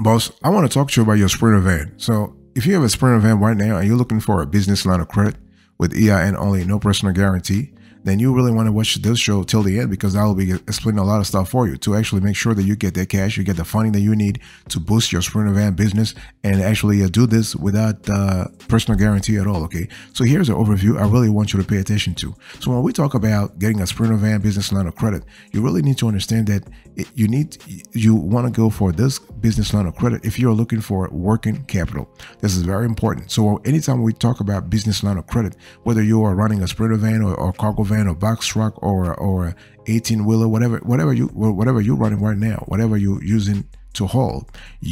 Boss, I want to talk to you about your Sprinter Van. So if you have a Sprinter Van right now and you're looking for a business line of credit with EIN only, no personal guarantee, then you really want to watch this show till the end, because I will be explaining a lot of stuff for you to actually make sure that you get that cash, you get the funding that you need to boost your Sprinter Van business and actually do this without personal guarantee at all, okay? So here's an overview I really want you to pay attention to. So when we talk about getting a Sprinter Van business line of credit, you really need to understand that you want to go for this business line of credit if you're looking for working capital. This is very important. So anytime we talk about business line of credit, whether you are running a Sprinter Van or cargo van or box truck or 18-wheeler, whatever you're running right now, whatever you're using to haul, if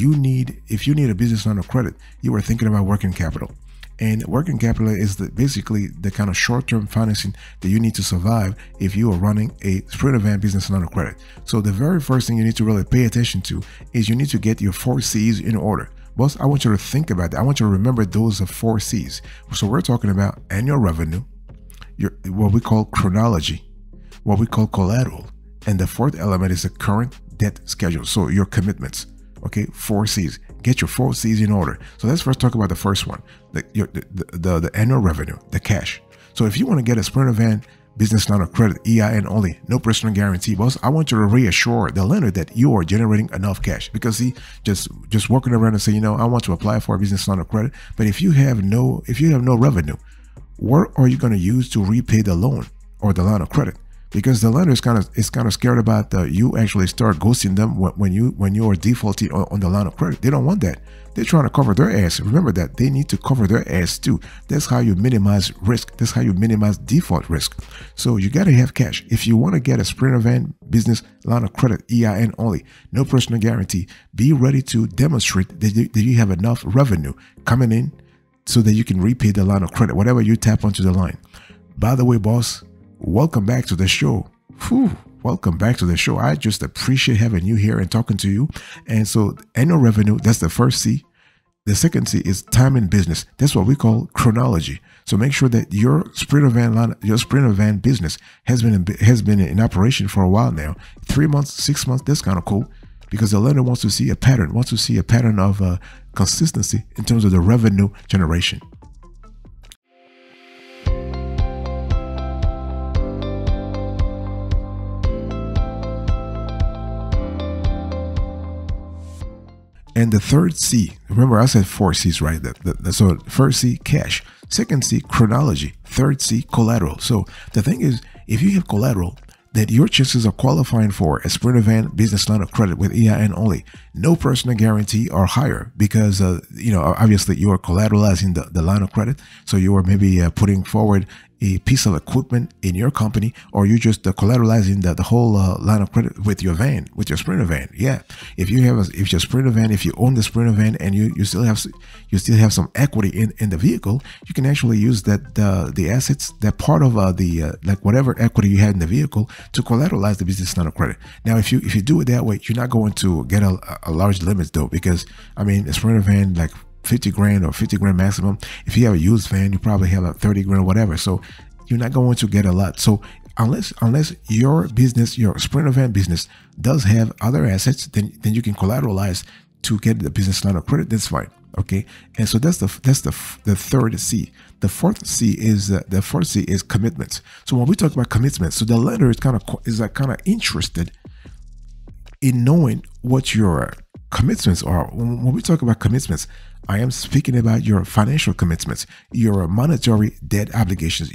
you need a business line of credit, you are thinking about working capital. And working capital is basically the kind of short-term financing that you need to survive if you are running a Sprinter Van business line of credit. So the very first thing you need to really pay attention to is you need to get your 4 C's in order. Boss, I want you to think about that. I want you to remember those are 4 C's. So we're talking about annual revenue, what we call chronology, what we call collateral, and the fourth element is the current debt schedule, so your commitments, okay? 4 C's. Get your 4 C's in order. So let's first talk about the first one, the annual revenue, the cash. So if you want to get a Sprinter Van business line of credit, EIN only, no personal guarantee, boss, I want you to reassure the lender that you are generating enough cash. Because see, just walking around and say, you know, I want to apply for a business line of credit, but if you have no revenue, what are you going to use to repay the loan or the line of credit? Because the lender is kind of scared about you actually start ghosting them when you are defaulting on the line of credit. They don't want that. They're trying to cover their ass. Remember that they need to cover their ass too. That's how you minimize risk. That's how you minimize default risk. So you got to have cash. If you want to get a Sprinter Van business line of credit, EIN only, no personal guarantee, be ready to demonstrate that you have enough revenue coming in so that you can repay the line of credit, whatever you tap onto the line. By the way, boss, welcome back to the show. Whew, welcome back to the show. I just appreciate having you here and talking to you. And so annual revenue, that's the first C. The second C is time in business. That's what we call chronology. So make sure that your Sprinter Van line, your Sprinter Van business has been in operation for a while now. 3 months, 6 months, that's kind of cool. Because the lender wants to see a pattern, of consistency in terms of the revenue generation. And the third C, remember I said 4 C's, right? So first C, cash. Second C, chronology. Third C, collateral. So the thing is, if you have collateral, that your chances of qualifying for a Sprinter Van business line of credit with EIN only, no personal guarantee, are higher because, you know, obviously you are collateralizing the line of credit. So you are maybe putting forward a piece of equipment in your company, or you just collateralizing the whole line of credit with your van, with your Sprinter Van. Yeah, if you own the Sprinter Van and you still have some equity in the vehicle, you can actually use the assets, that part of like whatever equity you had in the vehicle, to collateralize the business line of credit. Now, if you do it that way, you're not going to get a large limit though, because I mean, a Sprinter Van, like 50 grand or 50 grand maximum. If you have a used van, you probably have like 30 grand or whatever. So you're not going to get a lot. So unless your business, your Sprinter Van business, does have other assets, then you can collateralize to get the business line of credit. That's fine. Okay. And so that's the third C. The fourth C is commitments. So when we talk about commitments, so the lender is kind of interested in knowing what your commitments are. When we talk about commitments, I am speaking about your financial commitments, your monetary debt obligations,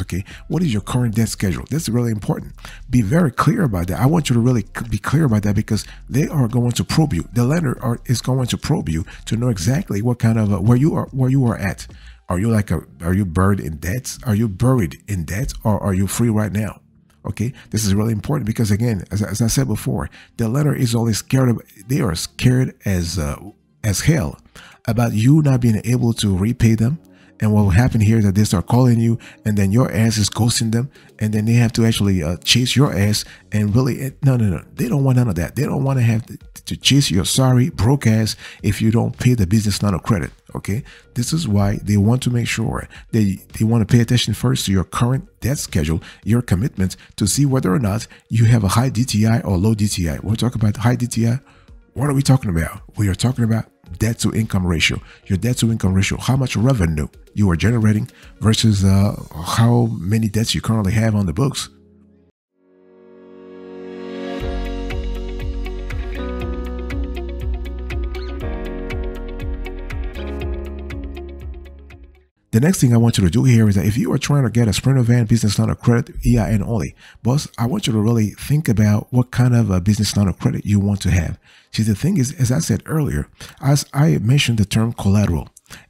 okay? What is your current debt schedule? That's really important. Be very clear about that. I want you to really be clear about that, because they are going to probe you. The lender is going to probe you to know exactly what kind of, where you are at. Are you buried in debt? Are you buried in debt, or are you free right now? Okay, this is really important, because again, as I said before, the lender is always scared of, they are scared as hell about you not being able to repay them. And what will happen here is that they start calling you, and then your ass is ghosting them, and then they have to actually chase your ass. And really, no, they don't want none of that. They don't want to have to chase your sorry broke ass if you don't pay the business line of credit. Okay, this is why they want to make sure they want to pay attention first to your current debt schedule, your commitments, to see whether or not you have a high DTI or low DTI. We'll talk about high DTI, What are we talking about? We are talking about debt to income ratio. Your debt to income ratio, how much revenue you are generating versus how many debts you currently have on the books. The next thing I want you to do here is that if you are trying to get a Sprinter Van business line of credit, EIN only, boss, I want you to really think about what kind of a business line of credit you want to have. See, the thing is, as I said earlier, as I mentioned the term collateral,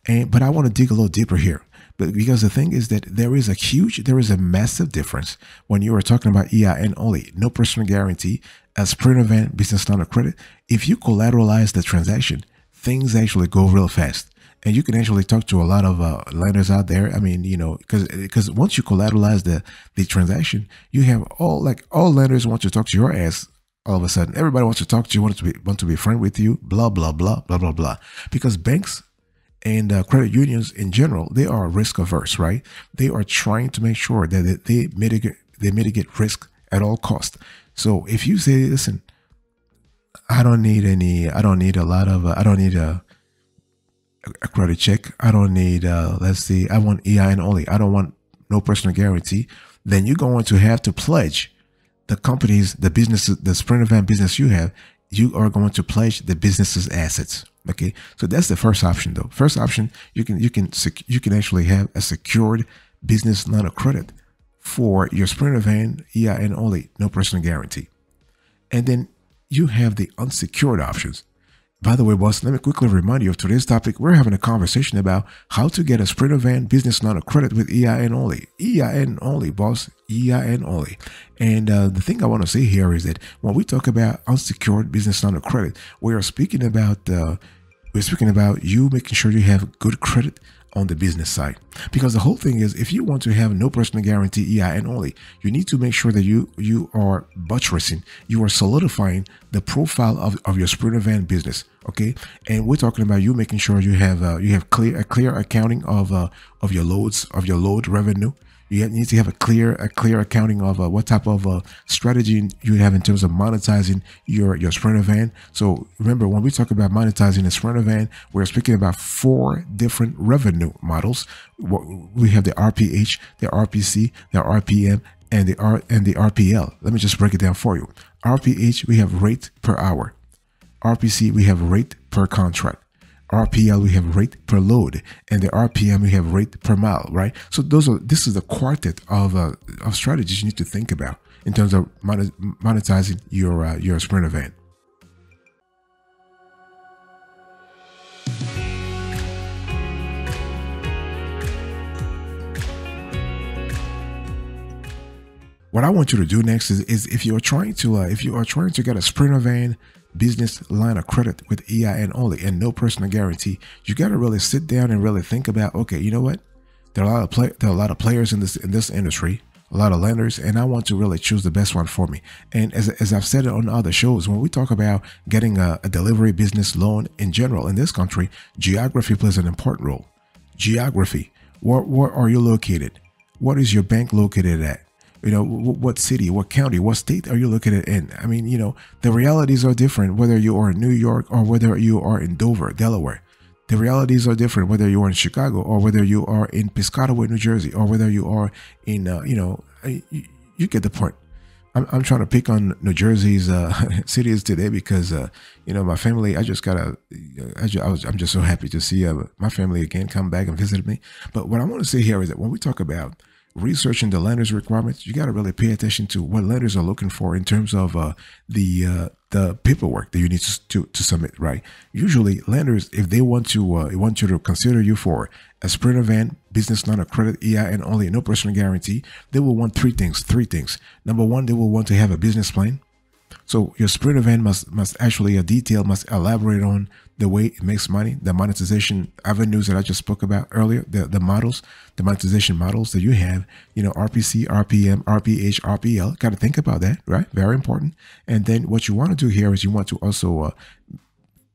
but I want to dig a little deeper here. Because the thing is that there is a massive difference when you are talking about EIN only, no personal guarantee, a Sprinter Van business line of credit. If you collateralize the transaction, things actually go real fast. And you can actually talk to a lot of lenders out there. I mean, you know, because once you collateralize the transaction, you have all lenders want to talk to your ass all of a sudden. Everybody wants to talk to you, want to be a friend with you, blah, blah, blah, blah, blah, blah. Because banks and credit unions in general, they are risk averse, right? They are trying to make sure that they mitigate risk at all costs. So if you say, listen, I don't need a credit check. I don't need, let's see, I want EIN only. I don't want no personal guarantee. Then you're going to have to pledge the companies, the businesses, the Sprinter Van business you have, you are going to pledge the business's assets. Okay. So that's the first option though. First option, you can actually have a secured business line of credit for your Sprinter Van, EIN only, no personal guarantee. And then you have the unsecured options. By the way, boss, let me quickly remind you of today's topic. We're having a conversation about how to get a Sprinter Van business line of credit with EIN only. EIN only, boss, EIN only. And the thing I want to say here is that when we talk about unsecured business line of credit, we are speaking about you making sure you have good credit on the business side. Because the whole thing is, if you want to have no personal guarantee, EIN only, you need to make sure that you are buttressing, you are solidifying the profile of your Sprinter Van business. Okay, and we're talking about you making sure you have a clear accounting of your loads, of your load revenue. You need to have a clear accounting of what type of strategy you have in terms of monetizing your Sprinter Van. So remember, when we talk about monetizing a Sprinter Van, we're speaking about 4 different revenue models. We have the RPH, the RPC, the RPM, and the RPL. Let me just break it down for you. RPH, we have rate per hour. RPC, we have rate per contract. RPL, we have rate per load, and the RPM, we have rate per mile, right? So this is the quartet of strategies you need to think about in terms of monetizing your Sprinter Van. What I want you to do next is if you are trying to get a Sprinter Van business line of credit with EIN only and no personal guarantee, you got to really sit down and really think about, okay, you know what? There are a lot of players in this industry, a lot of lenders, and I want to really choose the best one for me. And as I've said it on other shows, when we talk about getting a delivery business loan in general in this country, geography plays an important role. Geography. Where are you located? What is your bank located at? You know, what city, what county, what state are you looking at in? I mean, you know, the realities are different, whether you are in New York or whether you are in Dover, Delaware. The realities are different, whether you are in Chicago or whether you are in Piscataway, New Jersey, or whether you are in, you know, you get the point. I'm trying to pick on New Jersey's cities today because, you know, my family, I'm just so happy to see my family again come back and visit me. But what I want to say here is that when we talk about researching the lender's requirements, you got to really pay attention to what lenders are looking for in terms of the paperwork that you need to submit, right? Usually lenders, if they want you to consider you for a Sprinter Van business line of credit, EIN only, no personal guarantee, they will want three things. Number one, they will want to have a business plan. So your Sprinter Van must elaborate on the way it makes money, the monetization avenues that I just spoke about earlier, the monetization models that you have, you know, RPC, RPM, RPH, RPL. Got to think about that, right? Very important. And then what you want to do here is you want to also,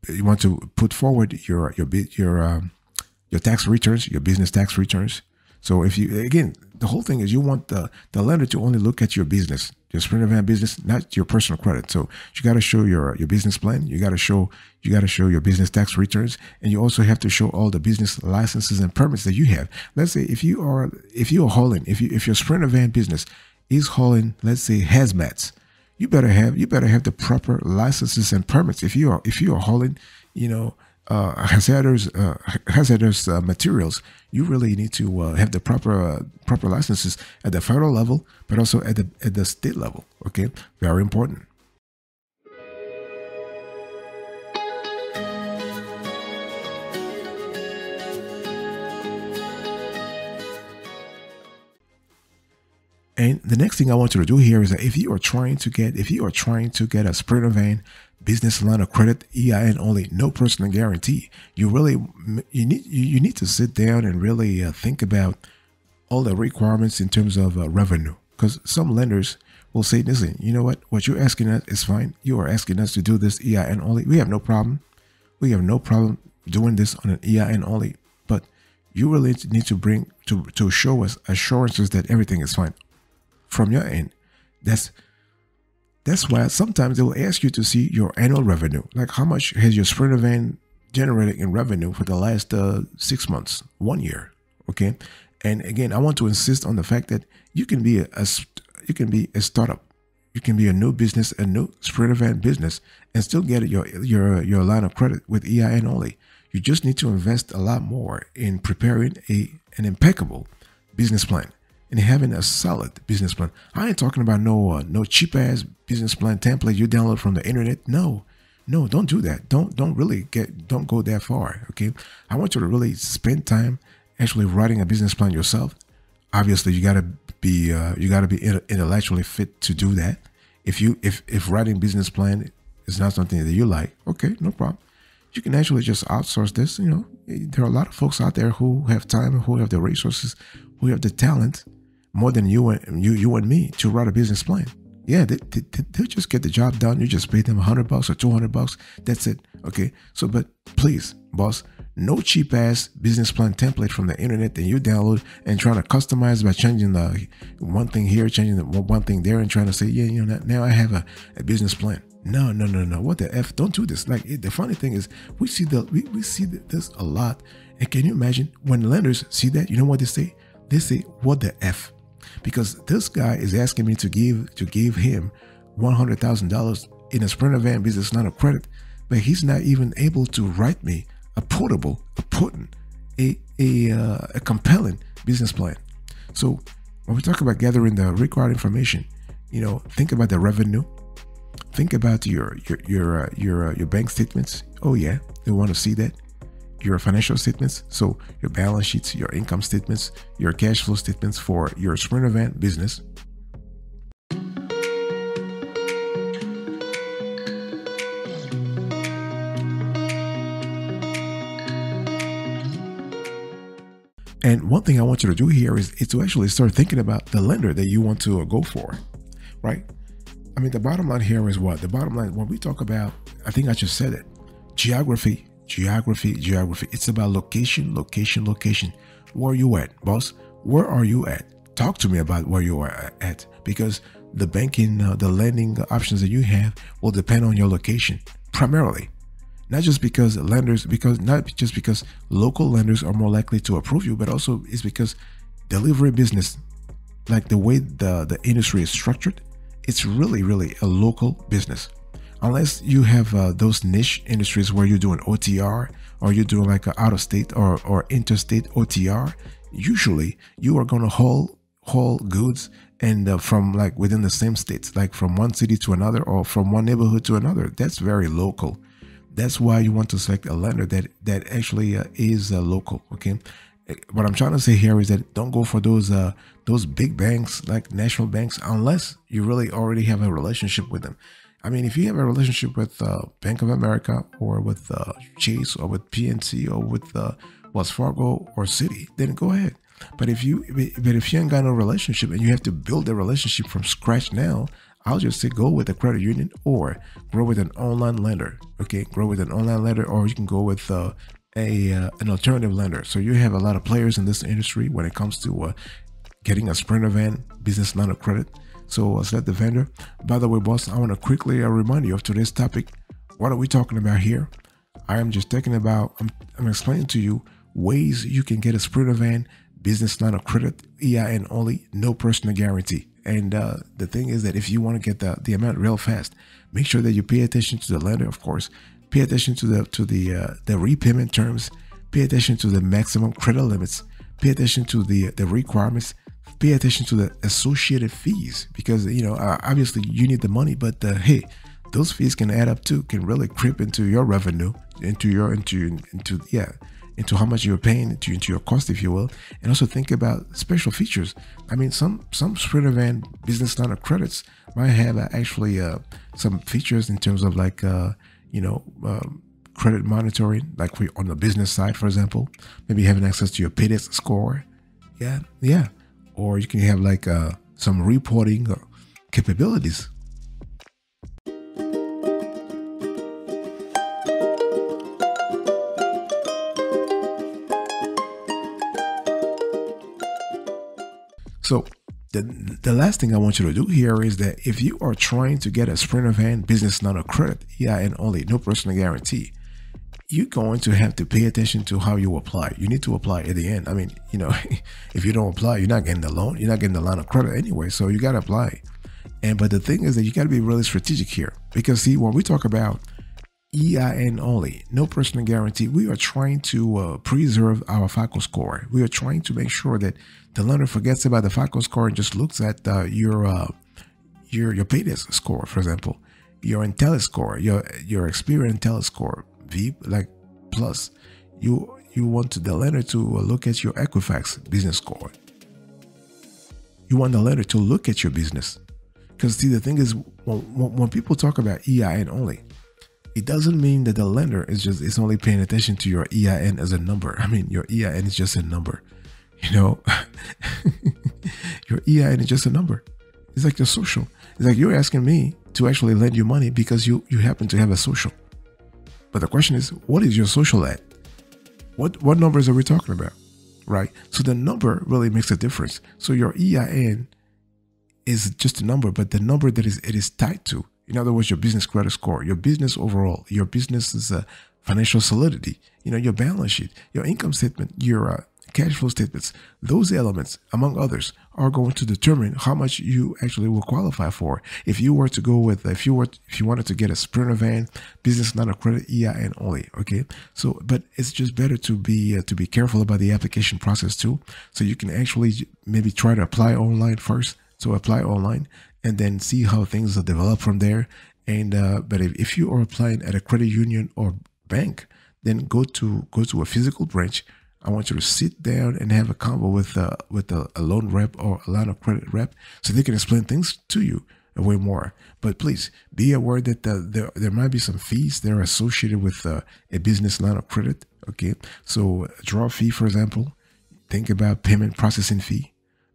you want to put forward your tax returns, your business tax returns. So if you, again, the whole thing is you want the lender to only look at your business, Your Sprinter Van business, not your personal credit. So you got to show your business plan. You got to show your business tax returns, and you also have to show all the business licenses and permits that you have. Let's say if your Sprinter Van business is hauling, let's say, hazmats, you better have the proper licenses and permits. If you are hauling, hazardous materials, you really need to have the proper licenses at the federal level, but also at the state level. Okay, very important. And the next thing I want you to do here is that if you are trying to get a Sprinter Van business line of credit, EIN only, no personal guarantee, you need to sit down and really think about all the requirements in terms of revenue, because some lenders will say, listen, you know what you're asking us is fine. You are asking us to do this EIN only. We have no problem doing this on an EIN only, but you really need to bring to show us assurances that everything is fine from your end. That's why sometimes they will ask you to see your annual revenue, like how much has your Sprinter Van generated in revenue for the last 6 months, 1 year. Okay, and again, I want to insist on the fact that you can be a startup, you can be a new business, a new Sprinter Van business, and still get your line of credit with EIN only. You just need to invest a lot more in preparing an impeccable business plan and having a solid business plan. I ain't talking about no cheap ass business plan template you download from the internet. No, don't do that. Don't go that far. Okay, I want you to really spend time actually writing a business plan yourself. Obviously, you gotta be intellectually fit to do that. If writing business plan is not something that you like, okay, no problem. You can actually just outsource this. You know, there are a lot of folks out there who have time, who have the resources, who have the talent, more than you and me, to write a business plan. Yeah, they'll just get the job done. You just pay them $100 or $200. That's it. Okay. So, but please, boss, no cheap ass business plan template from the internet that you download and try to customize by changing the one thing here, changing the one thing there, and trying to say, yeah, you know, now I have a business plan. No. What the F? Don't do this. Like, the funny thing is, we see this a lot. And can you imagine when lenders see that? You know what they say? They say, what the F? Because this guy is asking me to give him $100,000 in a Sprinter Van business line of credit, but he's not even able to write me a compelling business plan. So when we talk about gathering the required information, you know, think about the revenue, think about your bank statements. Oh yeah, they want to see that. Your financial statements, so your balance sheets, your income statements, your cash flow statements for your Sprinter Van business. And one thing I want you to do here is to actually start thinking about the lender that you want to go for, right? I mean, the bottom line here is what? The bottom line, when we talk about, I think I just said it, geography. It's about location. Where are you at, boss? Where are you at? Talk to me about where you are at, because the banking, the lending options that you have will depend on your location primarily. Not just because local lenders are more likely to approve you, but also it's because delivery business, like the way the industry is structured, it's really a local business. Unless you have those niche industries where you're doing OTR, or you're doing like an out-of-state or interstate OTR, usually you are going to haul goods and from like within the same states, like from one city to another or from one neighborhood to another. That's very local. That's why you want to select a lender that actually is local. Okay, what I'm trying to say here is that don't go for those big banks, like national banks, unless you really already have a relationship with them. I mean, if you have a relationship with Bank of America, or with Chase, or with PNC, or with Wells Fargo or Citi, then go ahead. But if you ain't got no relationship and you have to build a relationship from scratch now, I'll just say go with a credit union, or grow with an online lender. Okay, grow with an online lender, or you can go with an alternative lender. So you have a lot of players in this industry when it comes to getting a Sprinter Van business line of credit. So I select the vendor. By the way, boss, I want to quickly remind you of today's topic. What are we talking about here? I'm explaining to you ways you can get a Sprinter Van business line of credit, EIN only, no personal guarantee. And the thing is that if you want to get the amount real fast, make sure that you pay attention to the lender, of course. Pay attention to the repayment terms. Pay attention to the maximum credit limits. Pay attention to the requirements. Pay attention to the associated fees, because you know obviously you need the money, but hey, those fees can add up too. Can really creep into your revenue, into how much you're paying, into your cost, if you will. And also think about special features. I mean, some Sprinter Van business line of credits might have actually some features in terms of like credit monitoring, like we on the business side, for example. Maybe having access to your PDS score, yeah, or you can have like some reporting capabilities. So the last thing I want you to do here is that if you are trying to get a Sprinter Van business line of credit, EIN only, no personal guarantee, you're going to have to pay attention to how you apply. You need to apply at the end. I mean, you know, if you don't apply, you're not getting the loan, you're not getting the line of credit anyway, so you got to apply. But the thing is that you got to be really strategic here, because see, when we talk about EIN only, no personal guarantee, we are trying to preserve our FICO score. We are trying to make sure that the lender forgets about the FICO score and just looks at your PDS score, for example, your Intelli score, your Experian Intelli score, V like plus. You want the lender to look at your Equifax business score. You want the lender to look at your business, because see, the thing is, when people talk about EIN only, it doesn't mean that the lender is only paying attention to your EIN as a number. I mean, your EIN is just a number, you know. Your EIN is just a number. It's like your social. It's like you're asking me to actually lend you money because you happen to have a social. But the question is, what is your social at? What numbers are we talking about, right? So the number really makes a difference. So your EIN is just a number, but the number that it is tied to, in other words, your business credit score, your business overall, your business's financial solidity, you know, your balance sheet, your income statement, your cash flow statements, those elements, among others, are going to determine how much you actually will qualify for. If you were to go with, if you wanted to get a Sprinter Van business line of credit, EIN only, okay? So, but it's just better to be careful about the application process too. So you can actually maybe try to apply online first. So apply online, and then see how things are developed from there. And but if you are applying at a credit union or bank, then go to a physical branch. I want you to sit down and have a convo with a loan rep or a line of credit rep, so they can explain things to you way more. But please be aware that there might be some fees that are associated with a business line of credit. Okay, so a draw fee, for example. Think about payment processing fee,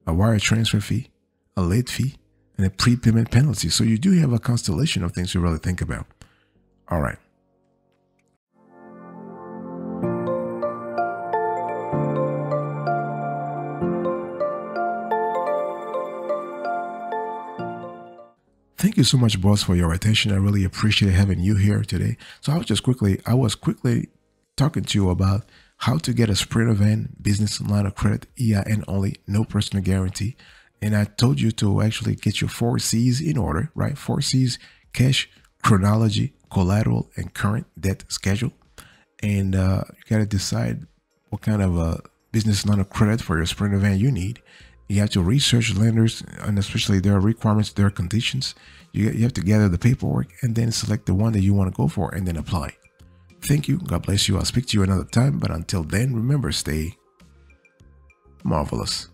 a wire transfer fee, a late fee, and a prepayment penalty. So you do have a constellation of things to really think about. All right. Thank you so much, boss, for your attention. I really appreciate having you here today. So I was quickly talking to you about how to get a Sprinter Van business line of credit, EIN only, no personal guarantee. And I told you to actually get your 4 C's in order, right? 4 C's: cash, chronology, collateral, and current debt schedule. And you got to decide what kind of a business line of credit for your Sprinter Van you need. You have to research lenders, and especially their requirements, their conditions. You have to gather the paperwork and then select the one that you want to go for and then apply. Thank you. God bless you. I'll speak to you another time. But until then, remember, stay marvelous.